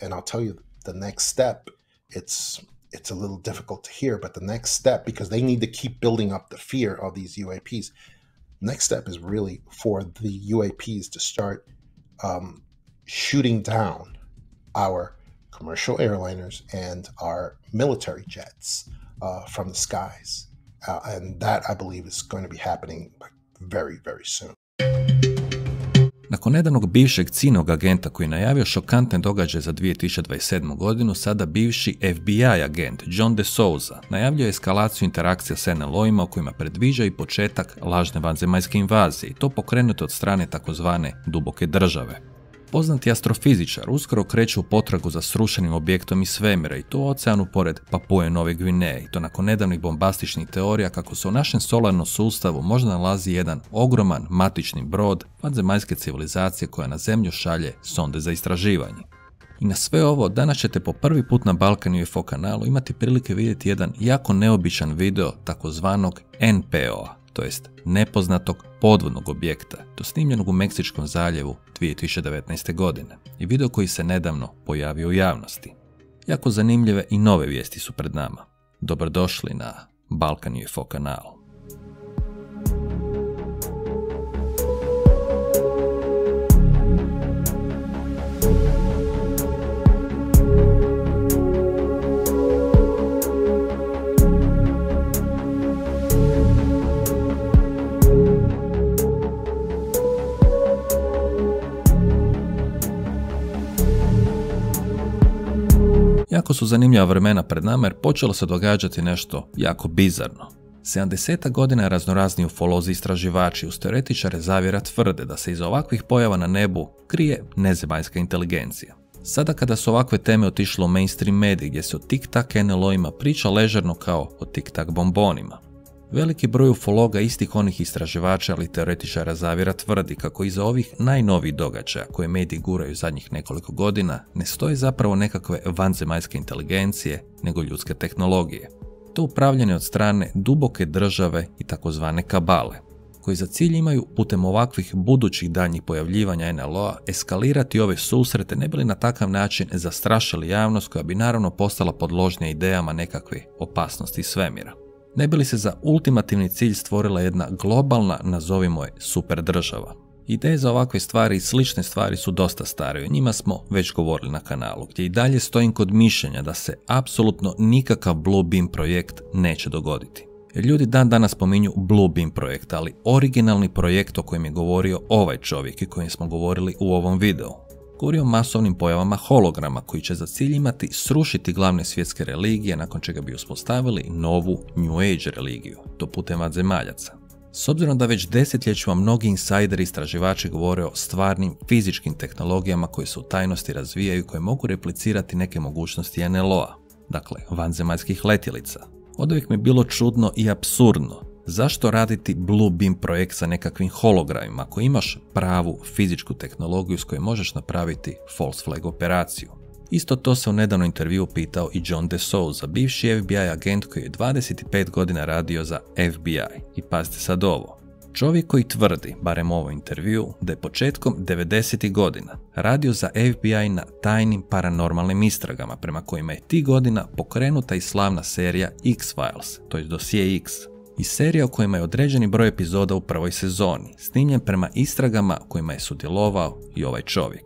and I'll tell you the next step, it's a little difficult to hear, but the next step, because they need to keep building up the fear of these UAPs, next step is really for the UAPs to start shooting down our commercial airliners and our military jets from the skies. And that, I believe, is going to be happening very, very soon. Nakon nedavnog bivšeg cijenog agenta koji najavio šokantne događaje za 2027. godinu, sada bivši FBI agent John DeSouza najavljuje eskalaciju interakcija s NLO-ima u kojima predviđa i početak lažne vanzemaljske invazije, to pokrenuto od strane takozvane duboke države. Poznati astrofizičar uskoro kreće u potragu za srušenim objektom iz svemira i to u oceanu pored Papue Nove Gvineje, i to nakon nedavnih bombastičnih teorija kako se u našem solarnom sustavu možda nalazi jedan ogroman matični brod vanzemaljske civilizacije koja na Zemlju šalje sonde za istraživanje. I na sve ovo danas ćete po prvi put na Balkan UFO kanalu imati prilike vidjeti jedan jako neobičan video takozvanog NPO-a, to jest nepoznatog podvodnog objekta, to snimljenog u Meksičkom zaljevu 2019. godine i video koji se nedavno pojavio u javnosti. Jako zanimljive i nove vijesti su pred nama. Dobrodošli na Balkan UFO kanalu. Jako su zanimljiva vremena pred nama jer počelo se događati nešto jako bizarno. 70 godina raznorazni ufolozi istraživači uz teoretičare zavjera tvrde da se iz ovakvih pojava na nebu krije nezemaljska inteligencija. Sada kada su ovakve teme otišle u mainstream mediji gdje se o tic-tac NLO-ima priča ležerno kao o tic-tac bombonima, veliki broj ufologa istih onih istraživača ali teoretičara zavjera tvrdi kako iza ovih najnovijih događaja koje mediji guraju zadnjih nekoliko godina ne stoje zapravo nekakve vanzemaljske inteligencije nego ljudske tehnologije. To upravljanje od strane duboke države i takozvane kabale, koji za cilj imaju putem ovakvih budućih daljnjih pojavljivanja NLO-a eskalirati ove susrete ne bili na takav način zastrašili javnost koja bi naravno postala podložnija idejama nekakve opasnosti svemira. Ne bi li se za ultimativni cilj stvorila jedna globalna, nazovimo je, super država. Ideje za ovakve stvari i slične stvari su dosta stare, o njima smo već govorili na kanalu, gdje i dalje stojim kod mišljenja da se apsolutno nikakav Bluebeam projekt neće dogoditi. Jer ljudi dan danas spominju Bluebeam projekt, ali originalni projekt o kojem je govorio ovaj čovjek i kojem smo govorili u ovom videu. Govori o masovnim pojavama holograma koji će za cilj imati srušiti glavne svjetske religije nakon čega bi uspostavili novu New Age religiju, to putem vanzemaljaca. S obzirom da već desetljećima mnogi insajderi istraživači govore o stvarnim fizičkim tehnologijama koje se u tajnosti razvijaju i koje mogu replicirati neke mogućnosti NLO-a, dakle vanzemaljskih letjelica. Oduvijek mi je bilo čudno i apsurdno. Zašto raditi Bluebeam projekt sa nekakvim hologramima ako imaš pravu fizičku tehnologiju s kojoj možeš napraviti false flag operaciju? Isto to se u nedavnom intervju pitao i John DeSouza, bivši FBI agent koji je 25 godina radio za FBI. I pazite sad ovo. Čovjek koji tvrdi, barem ovo intervju, da je početkom 90. godina radio za FBI na tajnim paranormalnim istragama prema kojima je tih godina pokrenuta i slavna serija X-Files, to je dosije X, i serija u kojima je određeni broj epizoda u prvoj sezoni, snimljen prema istragama kojima je sudjelovao i ovaj čovjek.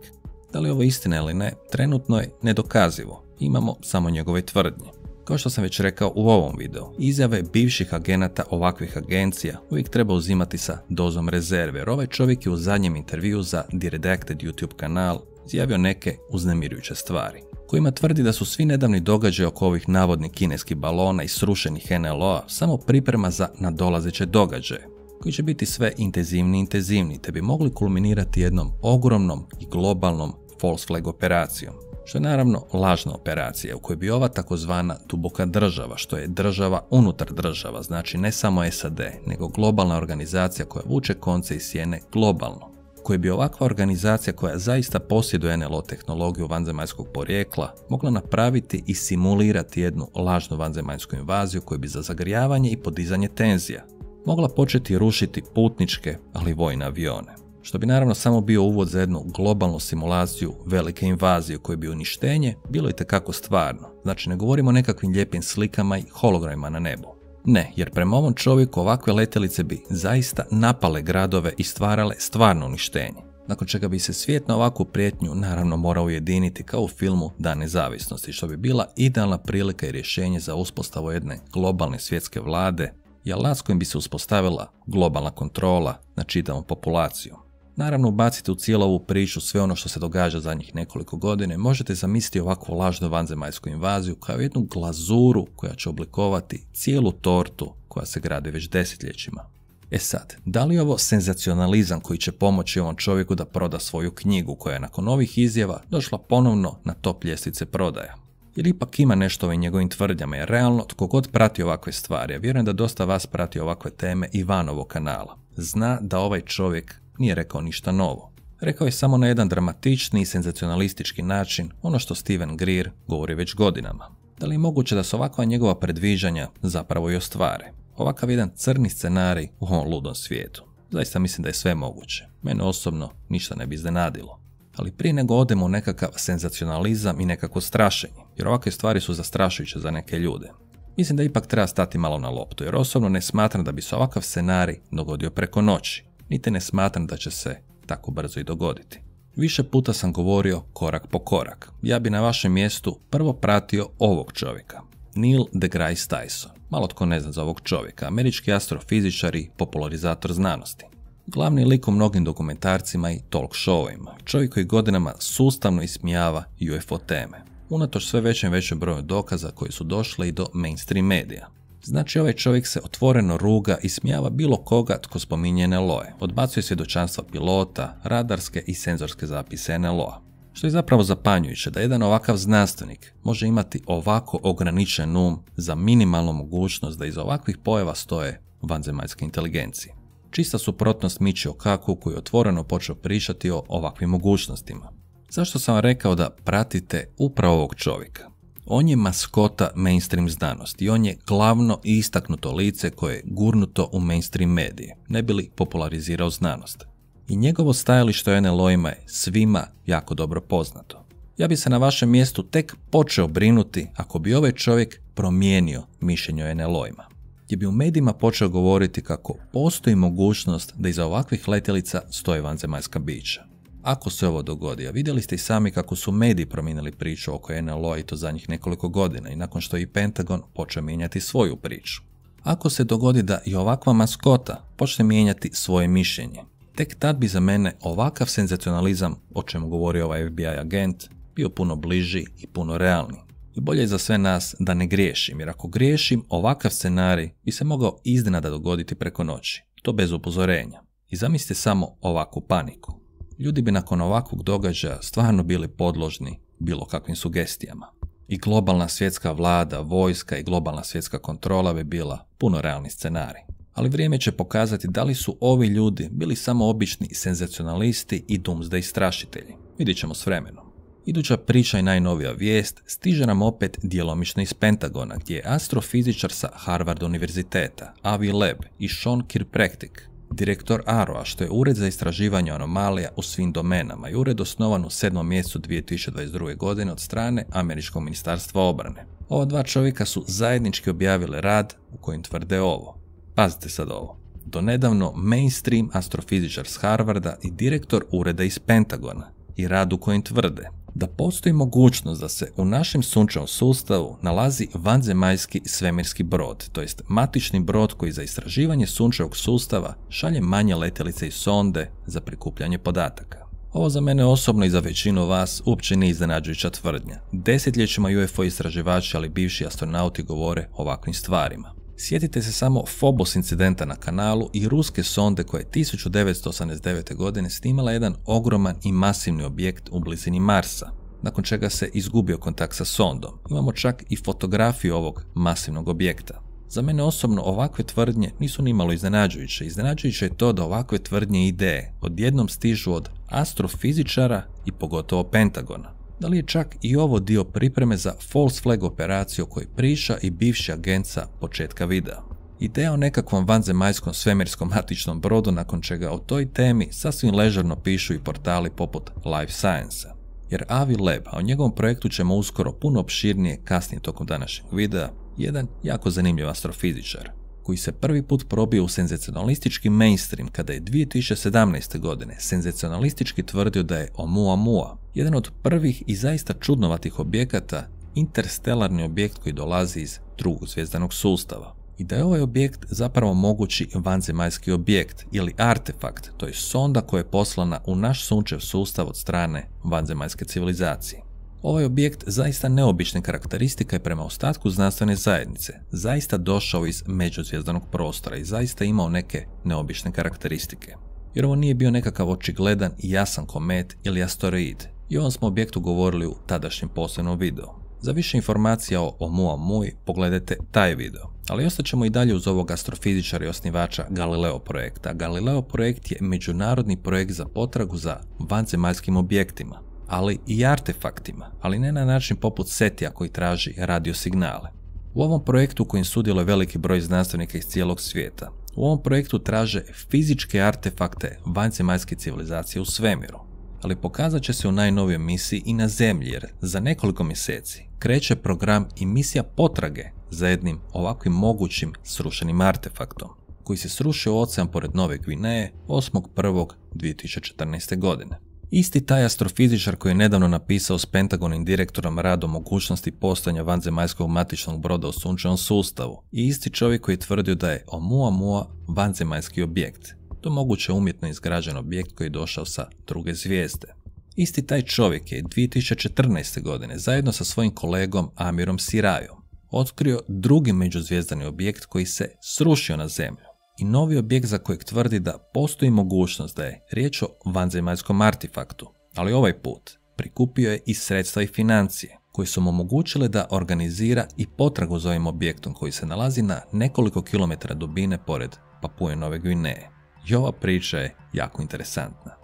Da li je ovo istina ili ne, trenutno je nedokazivo, imamo samo njegove tvrdnje. Kao što sam već rekao u ovom videu, izjave bivših agenata ovakvih agencija uvijek treba uzimati sa dozom rezerve, jer ovaj čovjek je u zadnjem intervju za The Redacted YouTube kanal izjavio neke uznemirujuće stvari, kojima tvrdi da su svi nedavni događaji oko ovih navodnih kineskih balona i srušenih NLO-a samo priprema za nadolazeće događaje, koji će biti sve intenzivniji i intenzivniji, te bi mogli kulminirati jednom ogromnom i globalnom false flag operacijom, što je naravno lažna operacija u kojoj bi ova takozvana duboka država, što je država unutar država, znači ne samo SAD, nego globalna organizacija koja vuče konce i sjene globalno, koje bi ovakva organizacija koja zaista posjeduje NLO tehnologiju vanzemaljskog porijekla mogla napraviti i simulirati jednu lažnu vanzemaljsku invaziju koju bi za zagrijavanje i podizanje tenzija mogla početi rušiti putničke ali vojne avione. što bi naravno samo bio uvod za jednu globalnu simulaciju velike invazije koje bi uništenje bilo itekako stvarno. Znači, ne govorimo o nekakvim lijepim slikama i hologramima na nebu. Ne, jer prema ovom čovjeku ovakve letjelice bi zaista napale gradove i stvarale stvarno uništenje, nakon čega bi se svijet na ovakvu prijetnju naravno morao ujediniti kao u filmu Dan nezavisnosti, što bi bila idealna prilika i rješenje za uspostavu jedne globalne svjetske vlade, jalac kojim bi se uspostavila globalna kontrola na čitavom populaciju. Naravno, ubacite u cijelu ovu priču sve ono što se događa zadnjih nekoliko godine, možete zamisliti ovakvu lažnu vanzemaljsku invaziju kao jednu glazuru koja će oblikovati cijelu tortu koja se gradi već desetljećima. E sad, da li je ovo senzacionalizam koji će pomoći ovom čovjeku da proda svoju knjigu koja je nakon ovih izjava došla ponovno na top ljestvice prodaja? Ili ipak ima nešto ovim njegovim tvrdnjama, jer realno tko god prati ovakve stvari, a vjerujem da dosta vas prati ovakve teme i van ovog kanala, zna da ovaj čovjek nije rekao ništa novo. Rekao je samo na jedan dramatični i senzacionalistički način ono što Steven Greer govori već godinama. Da li je moguće da se ovakva njegova predviđanja zapravo i ostvare? Ovakav jedan crni scenarij u ovom ludom svijetu. Zaista mislim da je sve moguće. Mene osobno ništa ne bi iznenadilo. Ali prije nego odemo u nekakav senzacionalizam i nekako strašenje, jer ovakve stvari su zastrašujuće za neke ljude, mislim da ipak treba stati malo na loptu, jer osobno ne smatram da bi se ovakav scenarij dogodio preko noći, niti ne smatram da će se tako brzo i dogoditi. Više puta sam govorio korak po korak. Ja bi na vašem mjestu prvo pratio ovog čovjeka, Neil deGrasse Tyson. Malo tko ne zna za ovog čovjeka, američki astrofizičar i popularizator znanosti. Glavni lik u mnogim dokumentarcima i talk showima, čovjek koji godinama sustavno ismijava UFO teme, unatoč sve većem i većem broju dokaza koji su došli i do mainstream medija. Znači, ovaj čovjek se otvoreno ruga i ismijava bilo koga tko spominje NLO-e, odbacuje svjedočanstva pilota, radarske i senzorske zapise NLO-a. Što je zapravo zapanjujuće da jedan ovakav znanstvenik može imati ovako ograničen um za minimalnu mogućnost da iz ovakvih pojava stoje vanzemaljske inteligencije. Čista suprotnost Michio Kaku koji je otvoreno počeo pričati o ovakvim mogućnostima. Zašto sam vam rekao da pratite upravo ovog čovjeka? On je maskota mainstream znanosti i on je glavno i istaknuto lice koje je gurnuto u mainstream medije, ne bi li popularizirao znanost. I njegovo stajalište o NLO-ima je svima jako dobro poznato. Ja bi se na vašem mjestu tek počeo brinuti ako bi ovaj čovjek promijenio mišljenje o NLO-ima. Gdje bi u medijima počeo govoriti kako postoji mogućnost da iza ovakvih letjelica stoje vanzemaljska bića. Ako se ovo dogodi, a vidjeli ste i sami kako su mediji promijenili priču oko NLO-a i to zadnjih nekoliko godina i nakon što je i Pentagon počeo mijenjati svoju priču. Ako se dogodi da i ovakva maskota počne mijenjati svoje mišljenje, tek tad bi za mene ovakav senzacionalizam, o čemu govori ovaj FBI agent, bio puno bliži i puno realniji. I bolje je za sve nas da ne griješim, jer ako griješim, ovakav scenarij bi se mogao iznenada dogoditi preko noći, to bez upozorenja. I zamislite samo ovakvu paniku. Ljudi bi nakon ovakvog događaja stvarno bili podložni bilo kakvim sugestijama. I globalna svjetska vlada, vojska i globalna svjetska kontrola bi bila puno realni scenarij. Ali vrijeme će pokazati da li su ovi ljudi bili samo obični senzacionalisti i doomsday strašitelji. Vidjet ćemo s vremenom. Iduća priča i najnovija vijest stiže nam opet djelomično iz Pentagona, gdje je astrofizičar sa Harvard univerziteta, Avi Loeb i Sean Kirkpatrick, direktor AROA, što je ured za istraživanje anomalija u svim domenama i ured osnovan u 7. mjesecu 2022. godine od strane Američkog ministarstva obrane. Ova dva čovjeka su zajednički objavile rad u kojem tvrde ovo. Pazite sad ovo. Donedavno mainstream astrofizičar s Harvarda i direktor ureda iz Pentagona i rad u kojem tvrde da postoji mogućnost da se u našem sunčevom sustavu nalazi vanzemaljski svemirski brod, to jest matični brod koji za istraživanje sunčevog sustava šalje manje letjelice i sonde za prikupljanje podataka. Ovo za mene osobno i za većinu vas uopće nije iznenađujuća tvrdnja. Desetljećima UFO istraživači, ali bivši astronauti govore o ovakvim stvarima. Sjetite se samo Phobos incidenta na kanalu i ruske sonde koja je 1989. godine snimala jedan ogroman i masivni objekt u blizini Marsa, nakon čega se izgubio kontakt sa sondom. Imamo čak i fotografiju ovog masivnog objekta. Za mene osobno ovakve tvrdnje nisu ni malo iznenađujuće. Iznenađujuće je to da ovakve tvrdnje i ideje odjednom stižu od astrofizičara i pogotovo Pentagona. Da li je čak i ovo dio pripreme za false flag operaciju o kojoj priča i bivši agent sa početka videa? ideja o nekakvom vanzemaljskom svemirskom matičnom brodu, nakon čega o toj temi sasvim ležerno pišu i portali poput Live Science-a. Jer Avi Loeb, a o njegovom projektu ćemo uskoro puno opširnije kasnije tokom današnjeg videa, jedan jako zanimljiv astrofizičar, koji se prvi put probio u senzacionalistički mainstream kada je 2017. godine senzacionalistički tvrdio da je Oumuamua, jedan od prvih i zaista čudnovatih objekata, interstellarni objekt koji dolazi iz drugog zvjezdanog sustava, i da je ovaj objekt zapravo mogući vanzemaljski objekt ili artefakt, to je sonda koja je poslana u naš sunčev sustav od strane vanzemaljske civilizacije. Ovaj objekt zaista neobične karakteristika je prema ostatku znanstvene zajednice zaista došao iz međuzvjezdanog prostora i zaista imao neke neobične karakteristike. Jer ovo nije bio nekakav očigledan i jasan komet ili asteroid, i o ovom smo objektu govorili u tadašnjem posebnom videu. Za više informacija o Oumuamui pogledajte taj video, ali ostaćemo i dalje uz ovog astrofizičara i osnivača Galileo projekta. Galileo projekt je međunarodni projekt za potragu za vanzemaljskim objektima, ali i artefaktima, ali ne na način poput SETI-a koji traži radiosignale. U ovom projektu, kojim sudjeluje veliki broj znanstvenika iz cijelog svijeta, u ovom projektu traže fizičke artefakte vanzemaljske civilizacije u svemiru, ali pokazat će se u najnovijoj misiji i na Zemlji, jer za nekoliko mjeseci kreće program i misija potrage za jednim ovakvim mogućim srušenim artefaktom, koji se srušio u ocean pored Nove Gvineje 8.1.2014. godine. Isti taj astrofizičar koji je nedavno napisao s Pentagonim direktorom rad o mogućnosti postojanja vanzemaljskog matičnog broda u sunčevom sustavu, i isti čovjek koji je tvrdio da je Oumuamua vanzemaljski objekt, to moguće umjetno izgrađen objekt koji je došao sa druge zvijezde. Isti taj čovjek je 2014. godine zajedno sa svojim kolegom Amirom Sirajom otkrio drugi međuzvjezdani objekt koji se srušio na Zemlju, i novi objekt za kojeg tvrdi da postoji mogućnost da je riječ o vanzemaljskom artefaktu, ali ovaj put prikupio je i sredstva i financije koji su mu omogućile da organizira i potragu za ovim objektom koji se nalazi na nekoliko kilometara dubine pored Papue Nove Gvineje. I ova priča je jako interesantna.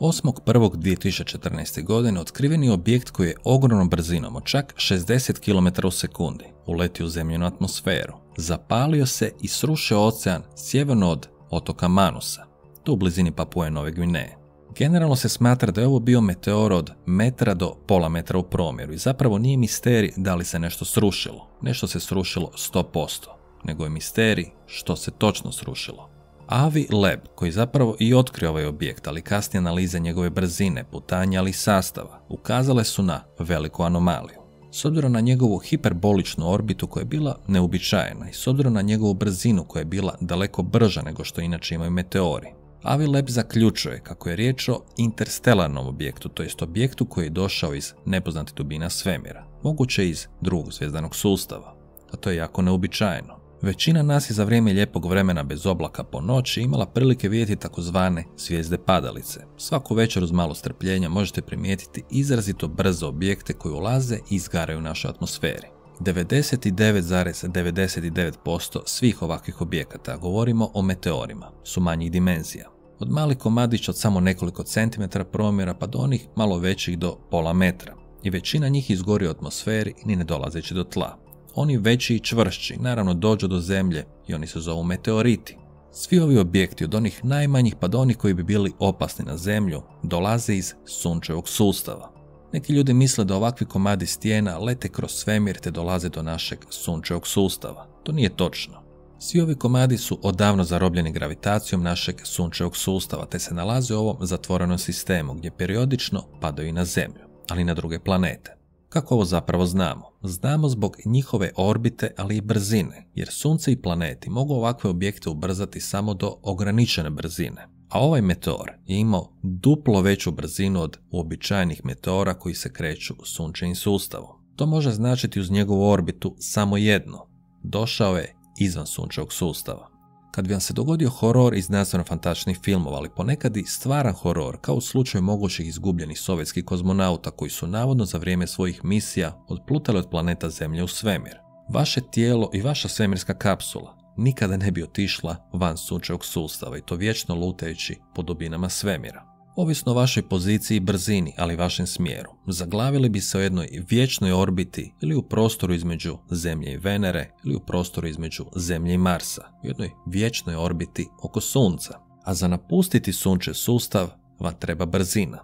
8.1.2014. godine otkriven je objekt koji je ogromnom brzinom od čak 60 km u sekundi uletio u Zemljinu atmosferu, zapalio se i srušio ocean sjeverno od otoka Manusa, tu u blizini Papue Nove Gvineje. Generalno se smatra da je ovo bio meteor od metra do pola metra u promjeru, i zapravo nije misterij da li se nešto srušilo, nešto se srušilo 100%, nego je misterij što se točno srušilo. Avi Loeb, koji zapravo i otkrio ovaj objekt, ali kasnije analize njegove brzine, putanja ali i sastava, ukazale su na veliku anomaliju. S obzirom na njegovu hiperboličnu orbitu koja je bila neuobičajena i s obzirom na njegovu brzinu koja je bila daleko brža nego što inače imaju meteori, Avi Loeb zaključuje kako je riječ o interstellarnom objektu, to jest objektu koji je došao iz nepoznatih dubina svemira, moguće iz drugog zvjezdanog sustava, a to je jako neuobičajeno. Većina nas je za vrijeme lijepog vremena bez oblaka po noći imala prilike vidjeti takozvane zvijezde padalice. Svaku večer uz malo strpljenja možete primijetiti izrazito brze objekte koji ulaze i izgaraju u našoj atmosferi. 99,99% svih ovakvih objekata, govorimo o meteorima, su manjih dimenzija. Od malih komadića od samo nekoliko centimetara promjera pa do onih malo većih do pola metra. I većina njih izgori u atmosferi ni ne dolazeći do tla. Oni veći i čvršći naravno dođu do Zemlje i oni se zovu meteoriti. Svi ovi objekti, od onih najmanjih pa do onih koji bi bili opasni na Zemlju, dolaze iz sunčevog sustava. Neki ljudi misle da ovakvi komadi stijena lete kroz svemir te dolaze do našeg sunčevog sustava. To nije točno. Svi ovi komadi su odavno zarobljeni gravitacijom našeg sunčevog sustava te se nalaze u ovom zatvorenom sistemu gdje periodično padaju i na Zemlju, ali i na druge planete. Kako ovo zapravo znamo? Znamo zbog njihove orbite, ali i brzine, jer sunce i planeti mogu ovakve objekte ubrzati samo do ograničene brzine, a ovaj meteor je imao duplo veću brzinu od uobičajenih meteora koji se kreću sunčevim sustavom. To može značiti uz njegovu orbitu samo jedno, došao je izvan sunčevog sustava. Kad bi vam se dogodio horor iz znanstveno-fantastičnih filmova, ali ponekad i stvaran horor, kao u slučaju mogućih izgubljenih sovjetskih kozmonauta koji su navodno za vrijeme svojih misija odplutali od planeta Zemlje u svemir, vaše tijelo i vaša svemirska kapsula nikada ne bi otišla van sunčevog sustava, i to vječno lutajući po dubinama svemira. ovisno o vašoj poziciji i brzini, ali vašem smjeru, zaglavili bi se u jednoj vječnoj orbiti ili u prostoru između Zemlje i Venere ili u prostoru između Zemlje i Marsa, u jednoj vječnoj orbiti oko Sunca. A za napustiti sunčev sustav vam treba brzina,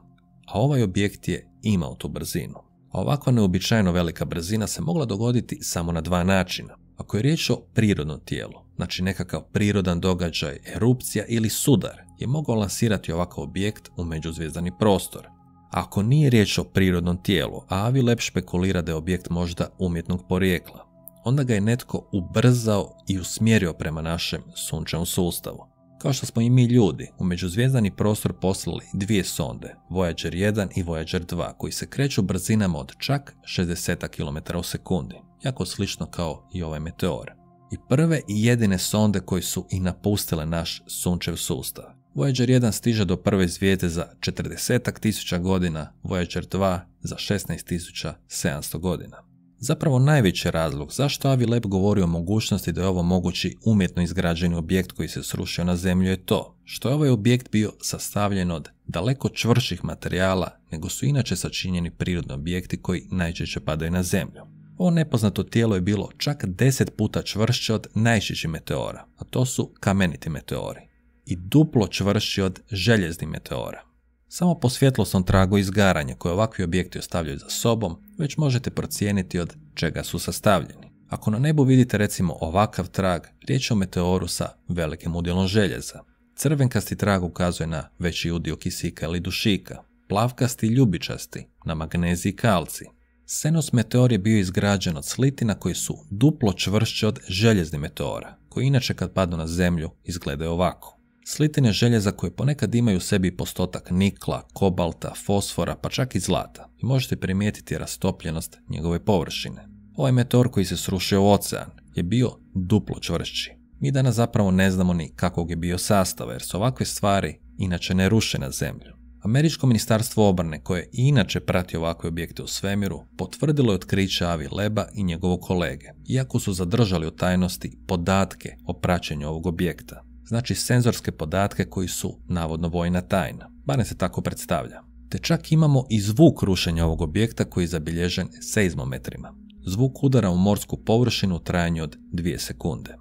a ovaj objekt je imao tu brzinu. A ovako neobičajno velika brzina se mogla dogoditi samo na dva načina. Ako je riječ o prirodnom tijelu, znači nekakav prirodan događaj, erupcija ili sudar, je mogao lansirati ovakav objekt u međuzvjezdani prostor. Ako nije riječ o prirodnom tijelu, a Avi Loeb špekulira da je objekt možda umjetnog porijekla, onda ga je netko ubrzao i usmjerio prema našem sunčevom sustavu. Kao što smo i mi ljudi, u međuzvjezdani prostor poslali dvije sonde, Voyager 1 i Voyager 2, koji se kreću brzinama od čak 60 km u sekundi, jako slično kao i ovaj meteor. I prve i jedine sonde koji su i napustile naš sunčev sustav. Voyager 1 stiže do prve zvijezde za 40.000 godina, Voyager 2 za 16.700 godina. Zapravo najveći razlog zašto Avi Loeb govori o mogućnosti da je ovo mogući umjetno izgrađeni objekt koji se srušio na Zemlju je to što je ovaj objekt bio sastavljen od daleko čvrših materijala nego su inače sačinjeni prirodni objekti koji najčešće padaju na Zemlju. Ovo nepoznato tijelo je bilo čak 10 puta čvršće od najčešćih meteora, a to su kameniti meteori, i duplo čvršći od željeznih meteora. Samo po svjetlosnom tragu izgaranja koje ovakvi objekti ostavljaju za sobom, već možete procijeniti od čega su sastavljeni. Ako na nebu vidite recimo ovakav trag, riječ je o meteoru sa velikim udjelom željeza. Crvenkasti trag ukazuje na veći udio kisika ili dušika, plavkasti i ljubičasti na magneziji i kalci. Senos meteor je bio izgrađen od slitina koji su duplo čvršće od željeznih meteora, koji inače kad padnu na Zemlju izgledaju ovako. Slitine željeza koje ponekad imaju u sebi postotak nikla, kobalta, fosfora pa čak i zlata i možete primijetiti rastopljenost njegove površine. Ovaj meteor koji se srušio u ocean je bio duplo čvršći. Mi danas zapravo ne znamo ni kakvog je bio sastava jer su ovakve stvari inače ne ruše na Zemlju. Američko ministarstvo obrane koje inače prati ovakve objekte u svemiru potvrdilo je otkriće Avi Loeba i njegovog kolege, iako su zadržali u tajnosti podatke o praćenju ovog objekta. Znači senzorske podatke koji su navodno vojna tajna, barem se tako predstavlja. Te čak imamo i zvuk rušenja ovog objekta koji je zabilježen seizmometrima. Zvuk udara u morsku površinu u trajanju od 2 sekunde.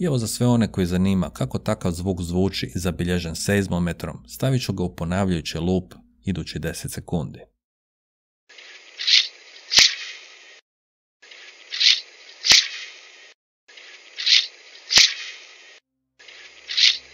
I evo za sve one koji zanima kako takav zvuk zvuči zabilježen seizmometrom, stavit ću ga u ponavljajući lup idući 10 sekundi.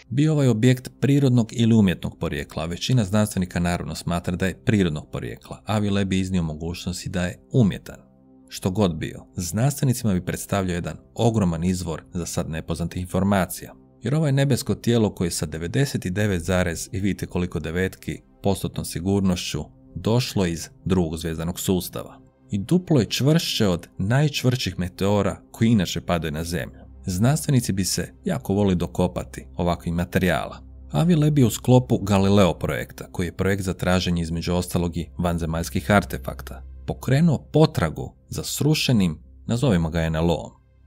Bio ovaj objekt prirodnog ili umjetnog porijekla, većina znanstvenika naravno smatra da je prirodnog porijekla, a Avi Loeb je iznio mogućnosti da je umjetan. Što god bio, znanstvenicima bi predstavljao jedan ogroman izvor za sad nepoznatih informacija, jer ovo je nebesko tijelo koje sa 99, i vidite koliko devetki, postotnom sigurnošću došlo iz drugog zvjezdanog sustava. I duplo je čvršće od najčvršćih meteora koji inače padaju na Zemlju. Znanstvenici bi se jako voli dokopati ovakvih materijala. Avi Loeb je u sklopu Galileo projekta, koji je projekt za traženje između ostalog i vanzemaljskih artefakta, pokrenuo potragu za srušenim, nazovimo ga NLO-om, $1,5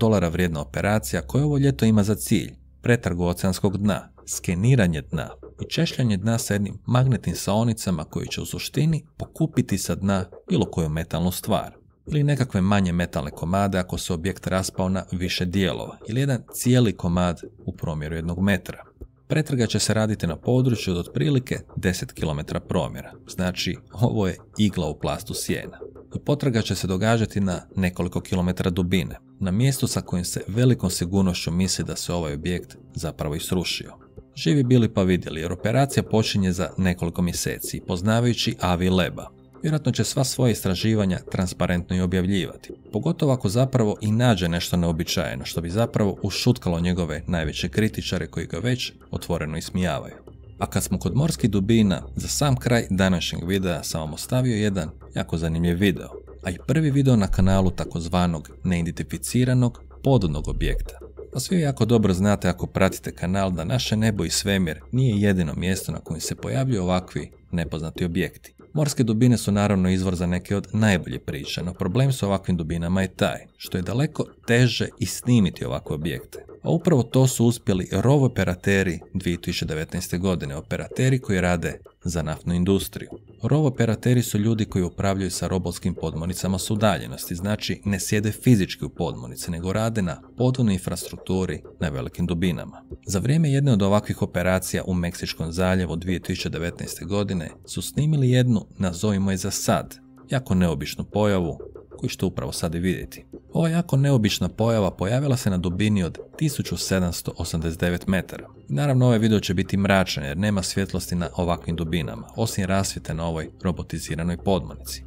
miliona vrijedna operacija koja ovo ljeto ima za cilj pretragu oceanskog dna, skeniranje dna i češljanje dna sa jednim magnetnim saonicama koji će u suštini pokupiti sa dna bilo koju metalnu stvar ili nekakve manje metalne komade ako se objekt raspao na više dijelova ili jedan cijeli komad u promjeru 1 metra. Pretraga će se raditi na području od otprilike 10 km promjera, znači ovo je igla u plastu sjena. I potraga će se događati na nekoliko kilometara dubine, na mjestu sa kojim se velikom sigurnošću misli da se ovaj objekt zapravo i srušio. Živi bili pa vidjeli jer operacija počinje za nekoliko mjeseci, poznavajući Avi Loeba. Vjerojatno će sva svoje istraživanja transparentno i objavljivati, pogotovo ako zapravo i nađe nešto neobičajeno, što bi zapravo ušutkalo njegove najveće kritičare koji ga već otvoreno ismijavaju. A kad smo kod morskih dubina, za sam kraj današnjeg videa sam vam ostavio jedan jako zanimljiv video, a i prvi video na kanalu takozvanog neidentificiranog podvodnog objekta. Pa svi jako dobro znate ako pratite kanal da naše nebo i svemir nije jedino mjesto na kojem se pojavljuju ovakvi nepoznati objekti. Morske dubine su naravno izvor za neke od najbolje priče, no problem s ovakvim dubinama je taj što je daleko teže i snimiti ovakve objekte. A upravo to su uspjeli ROV operateri 2019. godine, operateri koji rade za naftnu industriju. ROV operateri su ljudi koji upravljaju sa robotskim podmornicama s udaljenosti, znači ne sjede fizički u podmornici, nego rade na podvodnoj infrastrukturi na velikim dubinama. Za vrijeme jedne od ovakvih operacija u Meksičkom zaljevu 2019. godine su snimili jednu, nazovimo je za sad, jako neobičnu pojavu, koju ćete upravo sad i vidjeti. Ova jako neobična pojava pojavila se na dubini od 1789 metara. Naravno, ovaj video će biti mračan jer nema svjetlosti na ovakvim dubinama, osim rasvjete na ovoj robotiziranoj podmornici.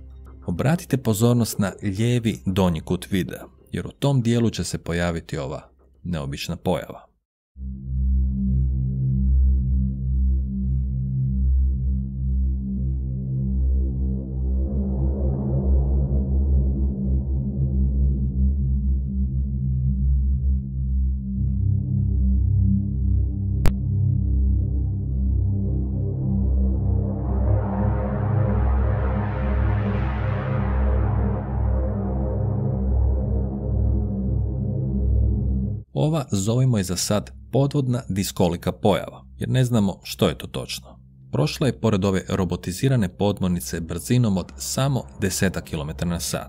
Obratite pozornost na lijevi donji kut videa, jer u tom dijelu će se pojaviti ova neobična pojava. Ova, zovimo je za sad, podvodna diskolika pojava, jer ne znamo što je to točno. Prošla je pored ove robotizirane podmornice brzinom od samo 10 km/h.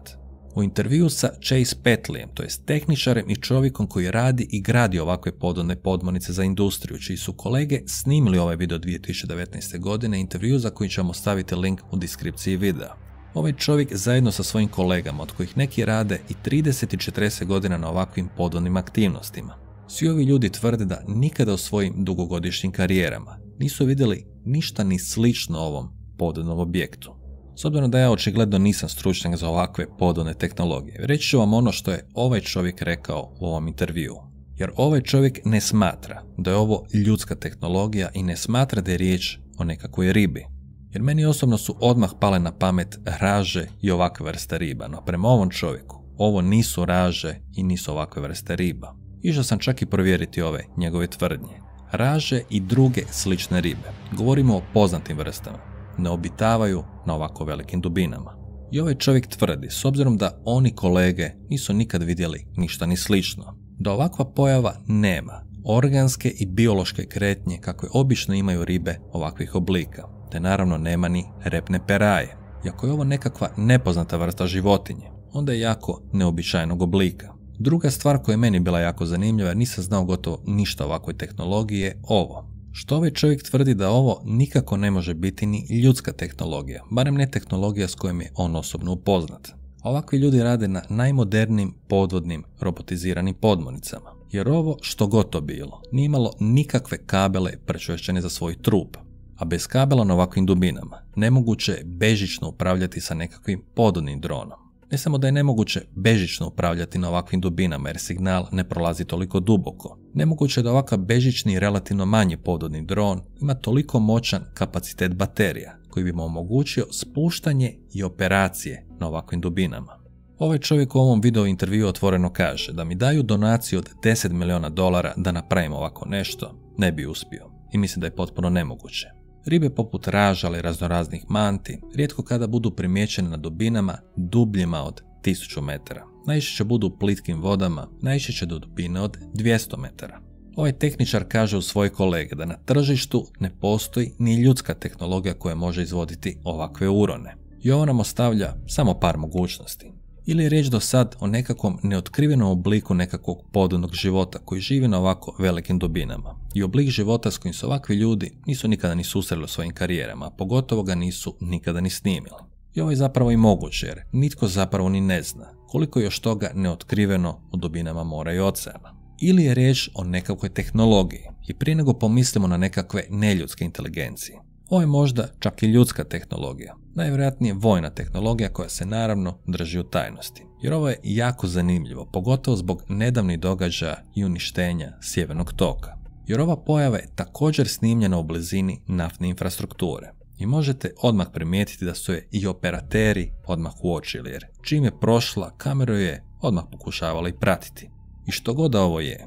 U intervju sa Chase Petleyem, to jest tehničarem i čovjekom koji radi i gradi ovakve podvodne podmornice za industriju, čiji su kolege snimili ovaj video 2019. godine, intervju za koji ćemo staviti link u deskripciji videa. Ovaj čovjek zajedno sa svojim kolegama, od kojih neki rade i 30 i 40 godina na ovakvim podvodnim aktivnostima. Svi ovi ljudi tvrde da nikada u svojim dugogodišnjim karijerama nisu vidjeli ništa ni slično ovom podvodnom objektu. S obzirom da ja očigledno nisam stručnjak za ovakve podvodne tehnologije, reći ću vam ono što je ovaj čovjek rekao u ovom intervjuu. Jer ovaj čovjek ne smatra da je ovo ljudska tehnologija i ne smatra da je riječ o nekakvoj ribi. Jer meni osobno su odmah pale na pamet raže i ovakve vrste riba, no prema ovom čovjeku ovo nisu raže i nisu ovakve vrste riba. Išao sam čak i provjeriti ove njegove tvrdnje. Raže i druge slične ribe, govorimo o poznatim vrstama, ne obitavaju na ovako velikim dubinama. I ovaj čovjek tvrdi, s obzirom da oni kolege nisu nikad vidjeli ništa ni slično, da ovakva pojava nema organske i biološke kretnje kakve obično imaju ribe ovakvih oblika, te naravno nema ni repne peraje. Iako je ovo nekakva nepoznata vrsta životinje, onda je jako neobičajnog oblika. Druga stvar koja je meni bila jako zanimljiva, jer nisam znao gotovo ništa o ovakvoj tehnologiji, je ovo. Što ovaj čovjek tvrdi da ovo nikako ne može biti ni ljudska tehnologija, barem ne tehnologija s kojom je on osobno upoznat. Ovakvi ljudi rade na najmodernijim podvodnim robotiziranim podmornicama, jer ovo, što god to bilo, nije imalo nikakve kabele prečvršćene za svoj trup. A bez kabela na ovakvim dubinama nemoguće je bežično upravljati sa nekakvim podvodnim dronom. Ne samo da je nemoguće bežično upravljati na ovakvim dubinama jer signal ne prolazi toliko duboko, nemoguće je da ovakav bežični i relativno manji podvodni dron ima toliko moćan kapacitet baterija koji bi mu omogućio spuštanje i operacije na ovakvim dubinama. Ovaj čovjek u ovom video intervju otvoreno kaže da mi daju donaciju od $10 milijuna da napravim ovako nešto, ne bi uspio i mislim da je potpuno nemoguće. Ribe poput raža i raznoraznih manti rijetko kada budu primijećene na dubinama dubljima od 1000 metara. Najčešće budu u plitkim vodama, najčešće do dubine od 200 metara. Ovaj tehničar kaže u svoje kolege da na tržištu ne postoji ni ljudska tehnologija koja može izvoditi ovakve urone. I ovo nam ostavlja samo par mogućnosti. Ili je riječ do sad o nekakvom neotkrivenom obliku nekakvog podvodnog života koji živi na ovako velikim dubinama i oblik života s kojim se ovakvi ljudi nisu nikada ni susreli u svojim karijerama, a pogotovo ga nisu nikada ni snimili. I ovo je zapravo i moguće jer nitko zapravo ni ne zna koliko još toga neotkriveno u dubinama mora i oceana. Ili je riječ o nekakvoj tehnologiji i prije nego pomislimo na nekakve neljudske inteligencije. Ovo je možda čak i ljudska tehnologija, najvjerojatnije vojna tehnologija koja se naravno drži u tajnosti. Jer ovo je jako zanimljivo, pogotovo zbog nedavnih događaja i uništenja Sjevernog toka. Jer ova pojava je također snimljena u blizini naftne infrastrukture. I možete odmah primijetiti da su je i operateri odmah uočili, jer čim je prošla, kameru je odmah pokušavala i pratiti. I što god da ovo je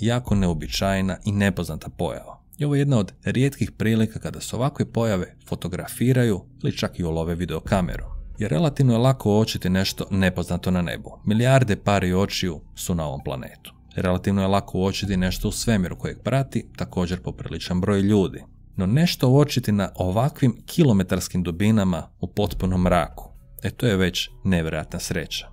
jako neobičajna i nepoznata pojava. I ovo je jedna od rijetkih prilika kada se ovakve pojave fotografiraju ili čak i ulove videokameru. jer relativno je lako uočiti nešto nepoznato na nebu. Milijarde pari očiju su na ovom planetu. Relativno je lako uočiti nešto u svemiru kojeg prati također popriličan broj ljudi. No nešto uočiti na ovakvim kilometarskim dubinama u potpunom mraku, to je već nevjerojatna sreća.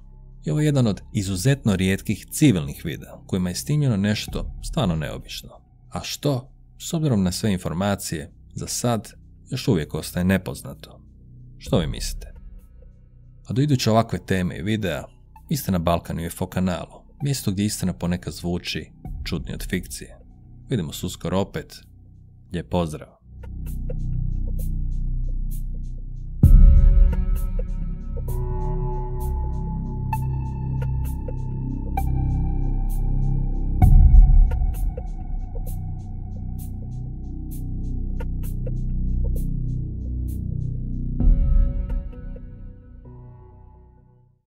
I ovo je jedan od izuzetno rijetkih civilnih videa kojima je snimljeno nešto stvarno neobično. A što, s obzirom na sve informacije, za sad još uvijek ostaje nepoznato. Što vi mislite? A do iduće ovakve teme i videa, vi ste na Balkan UFO kanalu, mjesto gdje istina ponekad zvuči čudnije od fikcije. Vidimo se uskoro opet. Lijep pozdrav!